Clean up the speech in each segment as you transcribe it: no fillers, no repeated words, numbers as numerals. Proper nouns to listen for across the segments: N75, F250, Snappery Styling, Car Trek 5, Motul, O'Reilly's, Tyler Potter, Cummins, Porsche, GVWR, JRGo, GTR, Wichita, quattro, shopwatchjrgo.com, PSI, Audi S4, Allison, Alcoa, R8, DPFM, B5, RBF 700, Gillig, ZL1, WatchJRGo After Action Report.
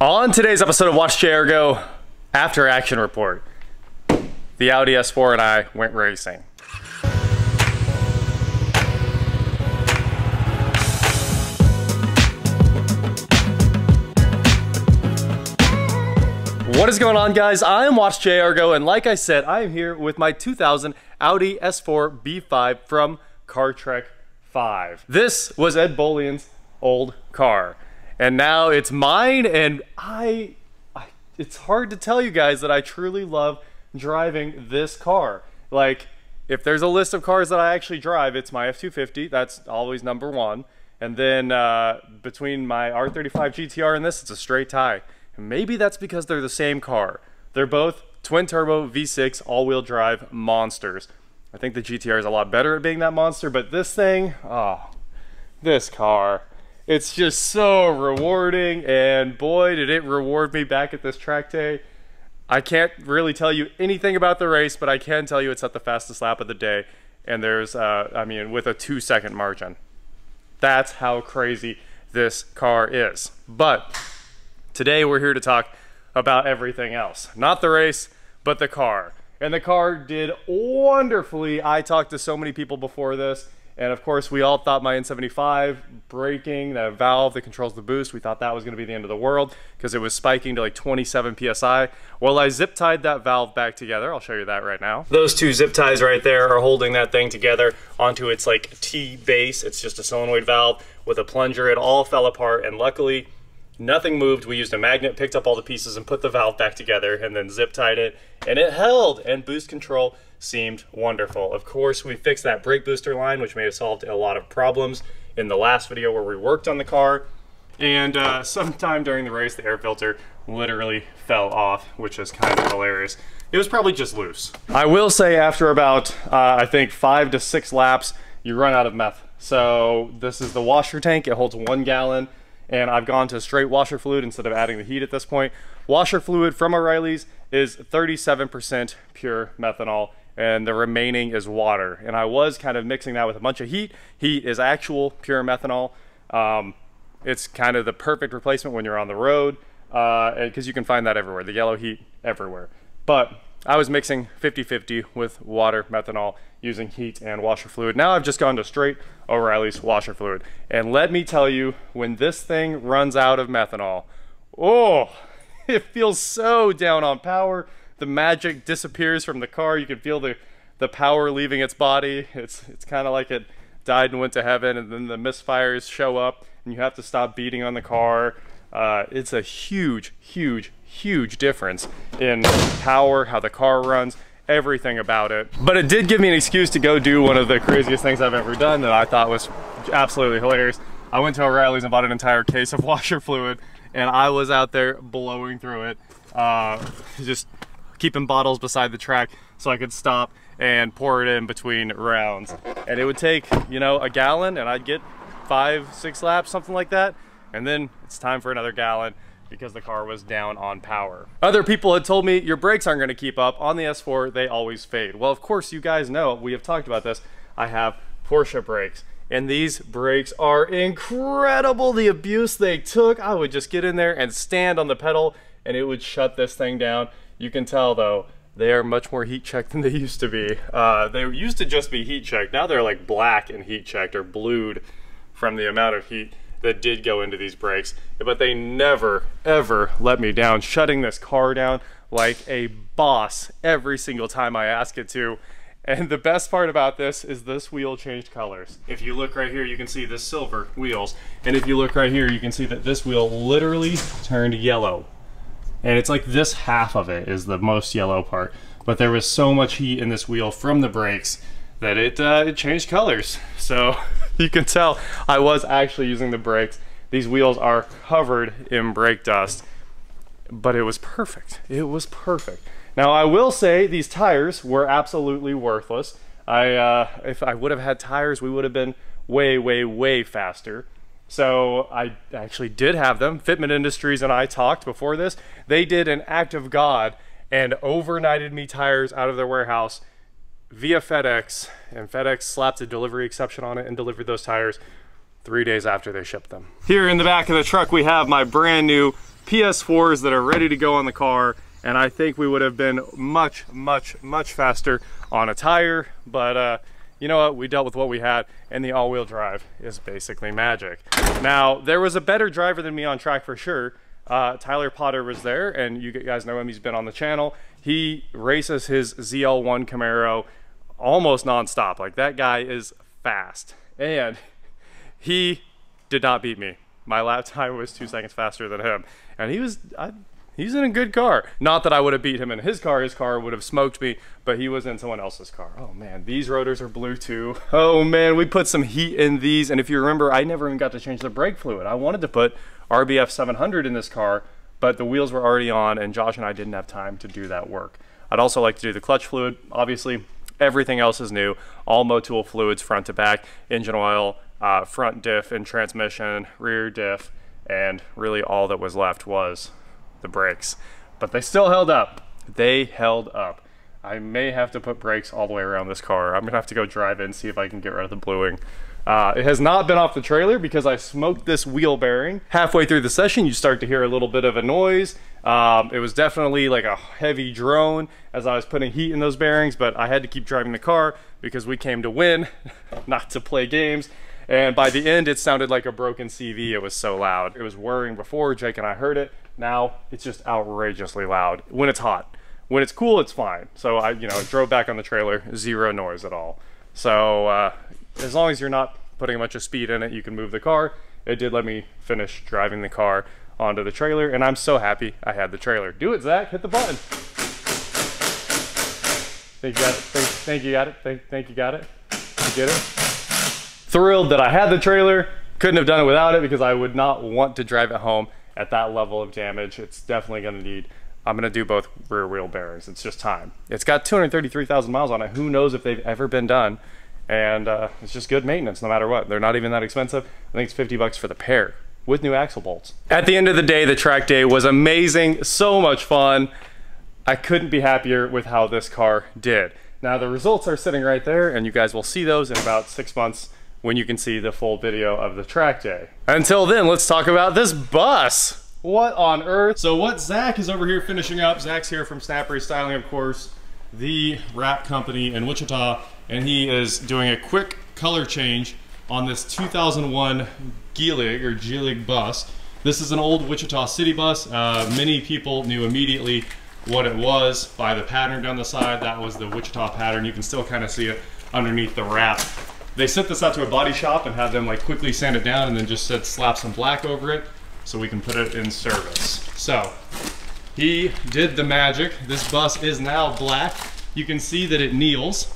On today's episode of WatchJRGo After Action Report, the Audi S4 and I went racing. What is going on, guys? I am WatchJRGo, and like I said, I am here with my 2000 Audi S4 B5 from Car Trek 5. This was Ed Bolian's old car. And now it's mine, and it's hard to tell you guys that I truly love driving this car. Like, if there's a list of cars that I actually drive, it's my F250. That's always number one. And then between my R35 GTR and this, it's a straight tie. And maybe that's because they're the same car. They're both twin turbo V6 all-wheel drive monsters. I think the GTR is a lot better at being that monster, but this thing, oh, this car. It's just so rewarding, and boy, did it reward me back at this track day. I can't really tell you anything about the race, but I can tell you it's at the fastest lap of the day, and there's, I mean, with a 2-second margin. That's how crazy this car is. But today we're here to talk about everything else. Not the race, but the car. And the car did wonderfully. I talked to so many people before this. And of course, we all thought my N75 braking, that valve that controls the boost, we thought that was going to be the end of the world because it was spiking to like 27 PSI. Well, I zip tied that valve back together. I'll show you that right now. Those two zip ties right there are holding that thing together onto its like T base. It's just a solenoid valve with a plunger. It all fell apart, and luckily nothing moved. We used a magnet, picked up all the pieces and put the valve back together, and then zip tied it, and it held, and boost control seemed wonderful. Of course, we fixed that brake booster line, which may have solved a lot of problems in the last video where we worked on the car. And sometime during the race, the air filter literally fell off, which is kind of hilarious. It was probably just loose. I will say, after about, I think 5 to 6 laps, you run out of meth. So this is the washer tank. It holds 1 gallon. And I've gone to straight washer fluid instead of adding the heat at this point. Washer fluid from O'Reilly's is 37% pure methanol, and the remaining is water. And I was kind of mixing that with a bunch of heat. Heat is actual pure methanol. It's kind of the perfect replacement when you're on the road, because you can find that everywhere, the yellow heat everywhere. But I was mixing 50-50 with water methanol using heat and washer fluid. Now I've just gone to straight O'Reilly's washer fluid. And let me tell you, when this thing runs out of methanol, oh, it feels so down on power. The magic disappears from the car. You can feel the power leaving its body. It's kind of like it died and went to heaven, and then the misfires show up and you have to stop beating on the car. It's a huge, huge, huge difference in power, how the car runs, everything about it. But it did give me an excuse to go do one of the craziest things I've ever done that I thought was absolutely hilarious. I went to O'Reilly's and bought an entire case of washer fluid, and I was out there blowing through it, just keeping bottles beside the track so I could stop and pour it in between rounds. And it would take, you know, 1 gallon, and I'd get 5, 6 laps, something like that. And then it's time for another gallon because the car was down on power. Other people had told me your brakes aren't going to keep up on the S4, they always fade. Well, of course, you guys know, we have talked about this. I have Porsche brakes, and these brakes are incredible. The abuse they took, I would just get in there and stand on the pedal and it would shut this thing down. You can tell though, they are much more heat checked than they used to be. They used to just be heat checked. Now they're like black and heat checked or blued from the amount of heat that did go into these brakes, but they never, ever let me down, shutting this car down like a boss every single time I ask it to. And the best part about this is this wheel changed colors. If you look right here, you can see the silver wheels. And if you look right here, you can see that this wheel literally turned yellow. And it's like this half of it is the most yellow part. But there was so much heat in this wheel from the brakes that it changed colors. So you can tell I was actually using the brakes. These wheels are covered in brake dust, but it was perfect. It was perfect. Now I will say these tires were absolutely worthless. If I would have had tires, we would have been way, way, way faster. So I actually did have them. Fitment Industries and I talked before this. They did an act of God and overnighted me tires out of their warehouse via FedEx, and FedEx slapped a delivery exception on it and delivered those tires 3 days after they shipped them. Here in the back of the truck, we have my brand new PS4s that are ready to go on the car, and I think we would have been much, much, much faster on a tire, but you know what, we dealt with what we had, and the all-wheel drive is basically magic. Now, there was a better driver than me on track for sure. Tyler Potter was there, and you guys know him, he's been on the channel. He races his ZL1 Camaro almost non-stop. Like, that guy is fast, and he did not beat me. My lap time was 2 seconds faster than him, and he was he's in a good car. Not that I would have beat him in his car would have smoked me, but he was in someone else's car. Oh man, these rotors are blue too. Oh man, we put some heat in these, and if you remember, I never even got to change the brake fluid. I wanted to put RBF 700 in this car, but the wheels were already on, and Josh and I didn't have time to do that work. I'd also like to do the clutch fluid, obviously. Everything else is new. All Motul fluids, front to back, engine oil, front diff and transmission, rear diff, and really all that was left was the brakes. But they still held up. They held up. I may have to put brakes all the way around this car. I'm gonna have to go drive in, see if I can get rid of the bluing. It has not been off the trailer because I smoked this wheel bearing. Halfway through the session, you start to hear a little bit of a noise. It was definitely like a heavy drone as I was putting heat in those bearings, but I had to keep driving the car because we came to win, not to play games. And by the end, it sounded like a broken CV. It was so loud. It was whirring before, Jake and I heard it. Now it's just outrageously loud when it's hot. When it's cool, it's fine. So I, you know, drove back on the trailer, zero noise at all. So, as long as you're not putting a bunch of speed in it, you can move the car. It did let me finish driving the car onto the trailer, and I'm so happy I had the trailer. Do it, Zach, hit the button. Think you got it, think you got it, think you got it, you get it? Thrilled that I had the trailer. Couldn't have done it without it because I would not want to drive it home at that level of damage. It's definitely gonna need, I'm gonna do both rear wheel bearings. It's just time. It's got 233,000 miles on it. Who knows if they've ever been done? And it's just good maintenance no matter what. They're not even that expensive. I think it's 50 bucks for the pair with new axle bolts. At the end of the day, the track day was amazing, so much fun. I couldn't be happier with how this car did. Now the results are sitting right there, and you guys will see those in about 6 months when you can see the full video of the track day. Until then, let's talk about this bus. What on earth? So what Zach is over here finishing up, Zach's here from Snappery Styling, of course, the wrap company in Wichita, and he is doing a quick color change on this 2001 Gillig bus. This is an old Wichita city bus. Many people knew immediately what it was by the pattern down the side. That was the Wichita pattern. You can still kind of see it underneath the wrap. They sent this out to a body shop and had them like quickly sand it down, and then just said slap some black over it so we can put it in service. So he did the magic. This bus is now black. You can see that it kneels.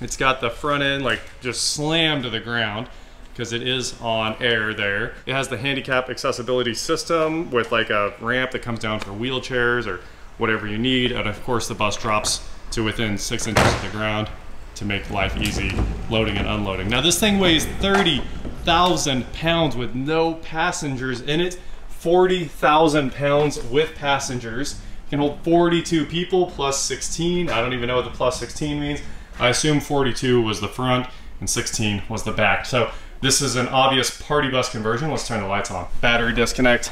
It's got the front end like just slammed to the ground because it is on air there. It has the handicap accessibility system with like a ramp that comes down for wheelchairs or whatever you need. And of course the bus drops to within 6 inches of the ground to make life easy loading and unloading. Now this thing weighs 30,000 pounds with no passengers in it, 40,000 pounds with passengers. It can hold 42 people plus 16. I don't even know what the plus 16 means. I assume 42 was the front and 16 was the back. So this is an obvious party bus conversion. Let's turn the lights on. Battery disconnect,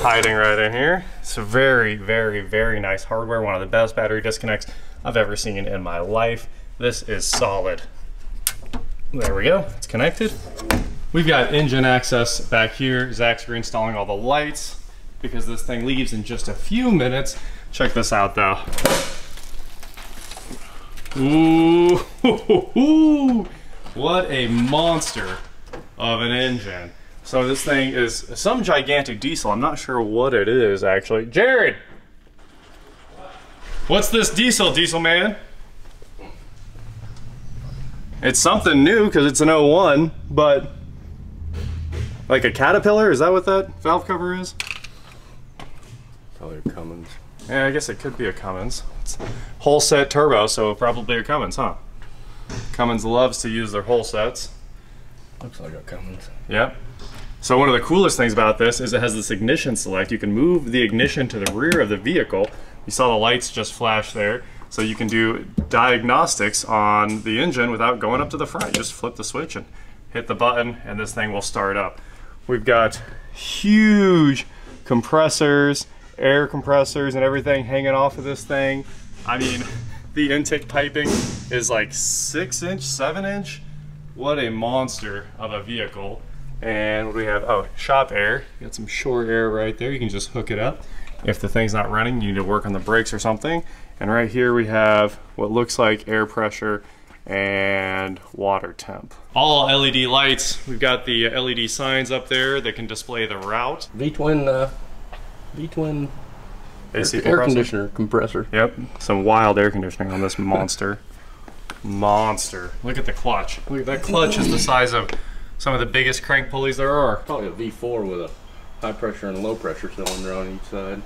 hiding right in here. It's a very, very, very nice hardware. One of the best battery disconnects I've ever seen in my life. This is solid. There we go, it's connected. We've got engine access back here. Zach's reinstalling all the lights because this thing leaves in just a few minutes. Check this out though. Ooh, hoo, hoo, hoo. What a monster of an engine. So this thing is some gigantic diesel. I'm not sure what it is actually. Jared, what's this diesel man? It's something new because it's an 01, but like a Caterpillar, is that what that valve cover is? Probably a Cummins. Yeah, I guess it could be a Cummins. It's whole set turbo, so probably a Cummins, huh? Cummins loves to use their whole sets. Looks like a Cummins. Yep. So one of the coolest things about this is it has this ignition select. You can move the ignition to the rear of the vehicle. You saw the lights just flash there. So you can do diagnostics on the engine without going up to the front. You just flip the switch and hit the button, and this thing will start up. We've got huge compressors, air compressors and everything hanging off of this thing. I mean, the intake piping is like 6-inch, 7-inch. What a monster of a vehicle. And what do we have? Oh, shop air. You got some shore air right there. You can just hook it up. If the thing's not running, you need to work on the brakes or something. And right here we have what looks like air pressure and water temp. All LED lights. We've got the LED signs up there that can display the route. V-twin AC air compressor. Yep, some wild air conditioning on this monster. Monster. Look at the clutch. Look at that clutch. Is the size of some of the biggest crank pulleys there are. Probably a V4 with a high pressure and low pressure cylinder on each side.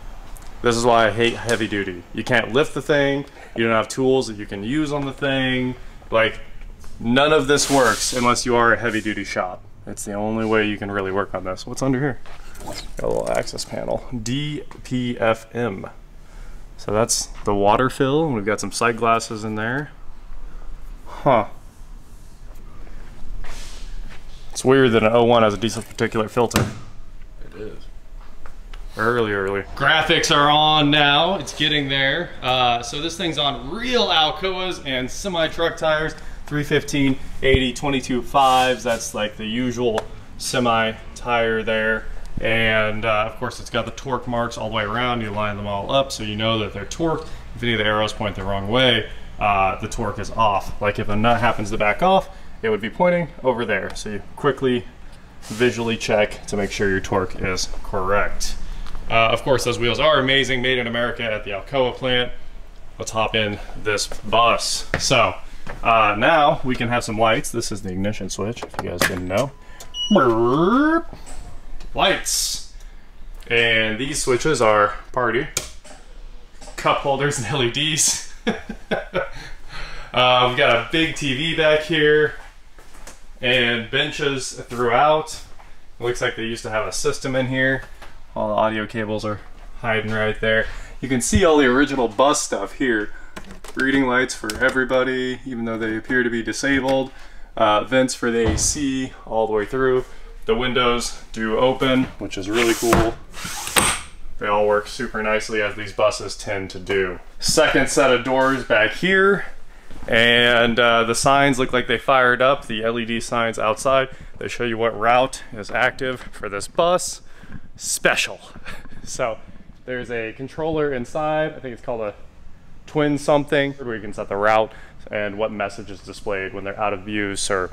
This is why I hate heavy duty. You can't lift the thing. You don't have tools that you can use on the thing. Like, none of this works unless you are a heavy duty shop. It's the only way you can really work on this. What's under here? Got a little access panel. DPFM. So that's the water fill. We've got some sight glasses in there. Huh. It's weird that an 01 has a decent particulate filter. It is. Early. Graphics are on now. It's getting there. So this thing's on real Alcoas and semi-truck tires. 315, 80, 22 5s. That's like the usual semi tire there. And of course it's got the torque marks all the way around. You line them all up so you know that they're torqued. If any of the arrows point the wrong way, the torque is off. Like if a nut happens to back off, it would be pointing over there. So you quickly visually check to make sure your torque is correct. Of course those wheels are amazing, made in America at the Alcoa plant. Let's hop in this bus. So now we can have some lights. This is the ignition switch, if you guys didn't know. Lights. And these switches are party, cup holders, and LEDs. We've got a big TV back here and benches throughout. It looks like they used to have a system in here. All the audio cables are hiding right there. You can see all the original bus stuff here. Reading lights for everybody, even though they appear to be disabled. Vents for the AC all the way through. The windows do open, which is really cool. They all work super nicely, as these buses tend to do. Second set of doors back here. And the signs look like they fired up, the LED signs outside. They show you what route is active for this bus. Special. So there's a controller inside. I think it's called a twin something, where you can set the route and what message is displayed when they're out of use, or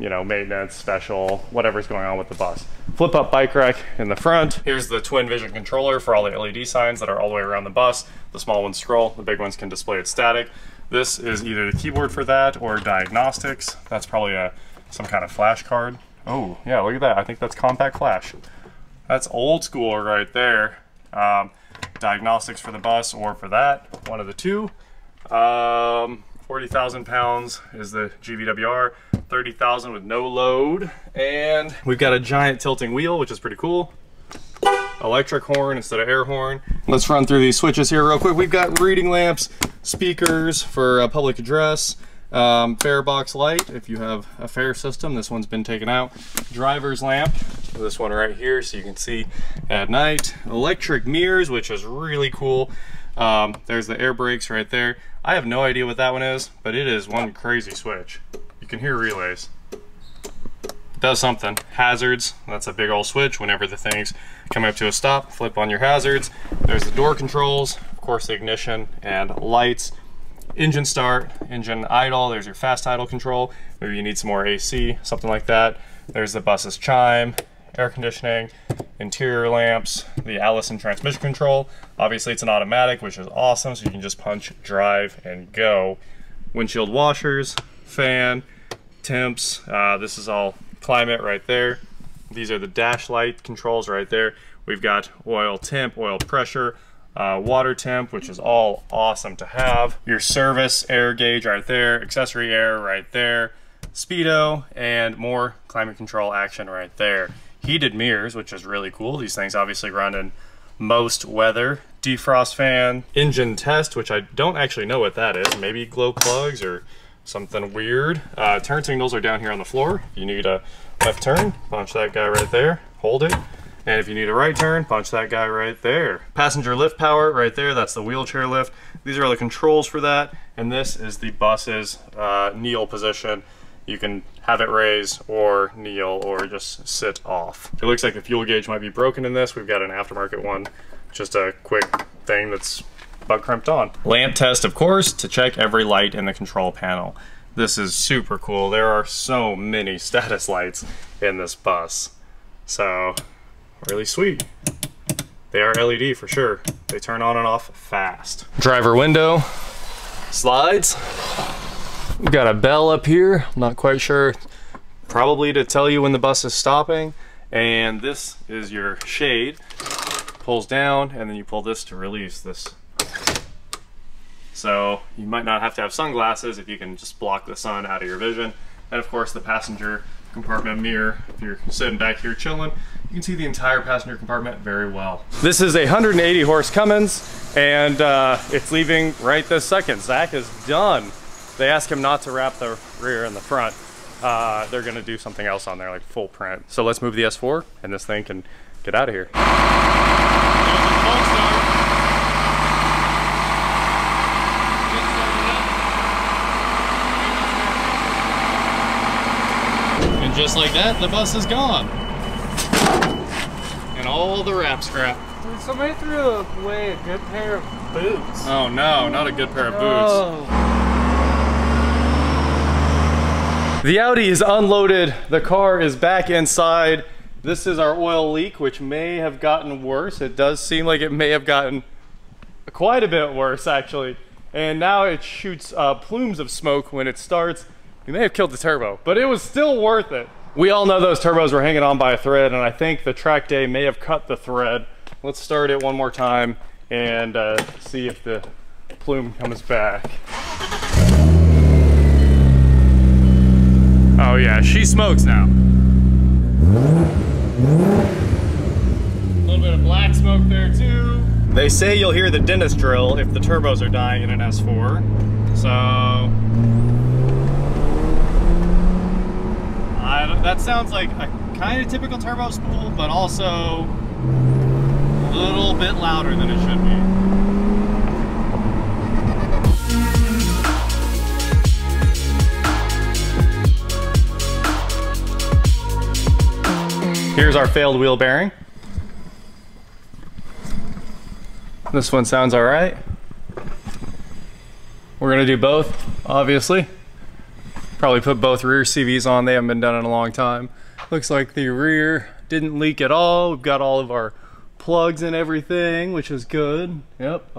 you know, maintenance, special, whatever's going on with the bus. Flip up bike rack in the front. Here's the twin vision controller for all the LED signs that are all the way around the bus. The small ones scroll, the big ones can display it static. This is either the keyboard for that or diagnostics. That's probably some kind of flash card. Oh yeah, look at that. I think that's compact flash. That's old school right there. Diagnostics for the bus or for that, one of the two. 40,000 pounds is the GVWR, 30,000 with no load. And we've got a giant tilting wheel, which is pretty cool. Electric horn instead of air horn. Let's run through these switches here real quick. We've got reading lamps, speakers for public address, farebox light, if you have a fare system. This one's been taken out. Driver's lamp, this one right here, so you can see at night. Electric mirrors, which is really cool. There's the air brakes right there. I have no idea what that one is, but it is one crazy switch. You can hear relays. It does something. Hazards, that's a big old switch. Whenever the thing's coming up to a stop, flip on your hazards. There's the door controls, of course the ignition and lights. Engine start, engine idle, there's your fast idle control. Maybe you need some more AC, something like that. There's the bus's chime, air conditioning, interior lamps, the Allison transmission control. Obviously it's an automatic, which is awesome, so you can just punch, drive, and go. Windshield washers, fan, temps, this is all climate right there. These are the dash light controls right there. We've got oil temp, oil pressure, water temp, which is all awesome to have. Your service air gauge right there, accessory air right there, speedo, and more climate control action right there. Heated mirrors, which is really cool. These things obviously run in most weather. Defrost fan, engine test, which I don't actually know what that is. Maybe glow plugs or something weird. Turn signals are down here on the floor. You need a left turn, punch that guy right there, hold it, And if you need a right turn, punch that guy right there. Passenger lift power right there, that's the wheelchair lift. These are the controls for that. And this is the bus's kneel position. You can have it raise or kneel or just sit off. It looks like the fuel gauge might be broken in this. We've got an aftermarket one, just a quick thing that's butt crimped on. Lamp test, of course, to check every light in the control panel. This is super cool. There are so many status lights in this bus. So, really sweet. They are LED for sure. They turn on and off fast. Driver window slides. We've got a bell up here. I'm not quite sure. Probably to tell you when the bus is stopping. And this is your shade. Pulls down and then you pull this to release this. So you might not have to have sunglasses if you can just block the sun out of your vision. And of course the passenger compartment mirror, if you're sitting back here chilling, you can see the entire passenger compartment very well. This is a 180 horse Cummins and it's leaving right this second. Zach is done. They asked him not to wrap the rear and the front. They're gonna do something else on there, like full print. So let's move the S4 and this thing can get out of here. Just like that, the bus is gone. And all the wrap scrap. Dude, somebody threw away a good pair of boots. Oh no, not a good pair of boots. The Audi is unloaded. The car is back inside. This is our oil leak, which may have gotten worse. It does seem like it may have gotten quite a bit worse, actually. And now it shoots plumes of smoke when it starts. We may have killed the turbo, but it was still worth it. We all know those turbos were hanging on by a thread, and I think the track day may have cut the thread. Let's start it one more time and see if the plume comes back. Oh yeah, she smokes now. A little bit of black smoke there too. They say you'll hear the dentist drill if the turbos are dying in an S4, so... that sounds like a kind of typical turbo spool, but also a little bit louder than it should be. Here's our failed wheel bearing. This one sounds all right. We're gonna do both, obviously. Probably put both rear CVs on. They haven't been done in a long time. Looks like the rear didn't leak at all. We've got all of our plugs and everything, which is good. Yep,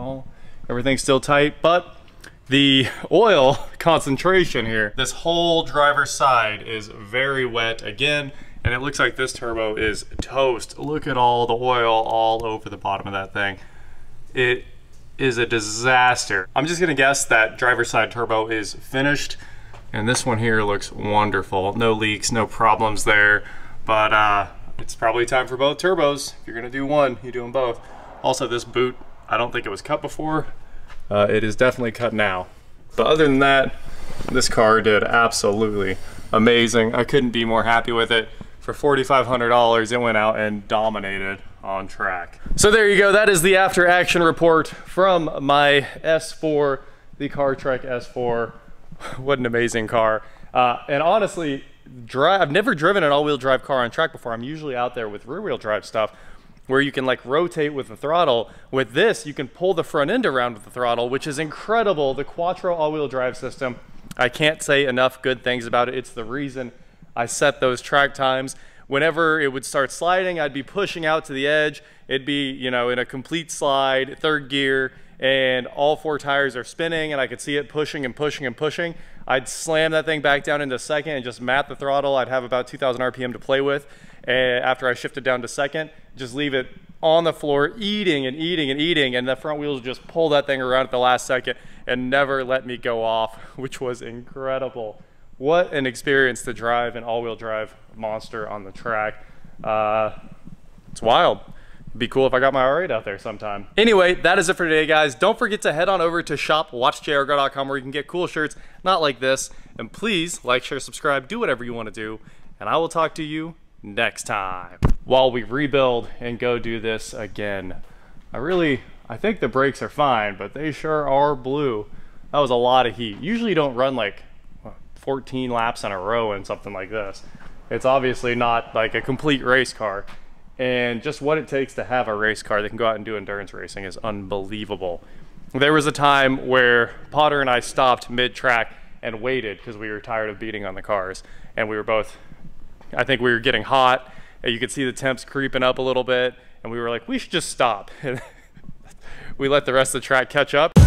everything's still tight, but the oil concentration here, this whole driver's side is very wet again, and it looks like this turbo is toast. Look at all the oil all over the bottom of that thing. It is a disaster. I'm just gonna guess that driver's side turbo is finished. And this one here looks wonderful. No leaks, no problems there. But it's probably time for both turbos. If you're gonna do one, you do them both. Also this boot, I don't think it was cut before. It is definitely cut now. But other than that, this car did absolutely amazing. I couldn't be more happy with it. For $4,500, it went out and dominated on track. So there you go, that is the after action report from my S4, the CarTrek S4. What an amazing car. And honestly, I've never driven an all-wheel drive car on track before. I'm usually out there with rear-wheel drive stuff where you can like rotate with the throttle. With this, you can pull the front end around with the throttle, which is incredible. The Quattro all-wheel drive system, I can't say enough good things about it. It's the reason I set those track times. Whenever it would start sliding, I'd be pushing out to the edge. It'd be, you know, in a complete slide, third gear, and all four tires are spinning and I could see it pushing and pushing and pushing. I'd slam that thing back down into second and just mat the throttle. I'd have about 2,000 RPM to play with after I shifted down to second. Just leave it on the floor eating and eating and eating, and the front wheels just pull that thing around at the last second and never let me go off, which was incredible. What an experience to drive an all-wheel drive monster on the track. It's wild. Be cool if I got my R8 out there sometime. Anyway, that is it for today, guys. Don't forget to head on over to shopwatchjrgo.com where you can get cool shirts, not like this. And please like, share, subscribe, do whatever you want to do. And I will talk to you next time while we rebuild and go do this again. I think the brakes are fine, but they sure are blue. That was a lot of heat. Usually you don't run like 14 laps in a row in something like this. It's obviously not like a complete race car, and just what it takes to have a race car that can go out and do endurance racing is unbelievable. There was a time where Potter and I stopped mid-track and waited because we were tired of beating on the cars, and we were both, I think we were getting hot, and you could see the temps creeping up a little bit, and we were like, we should just stop. We let the rest of the track catch up.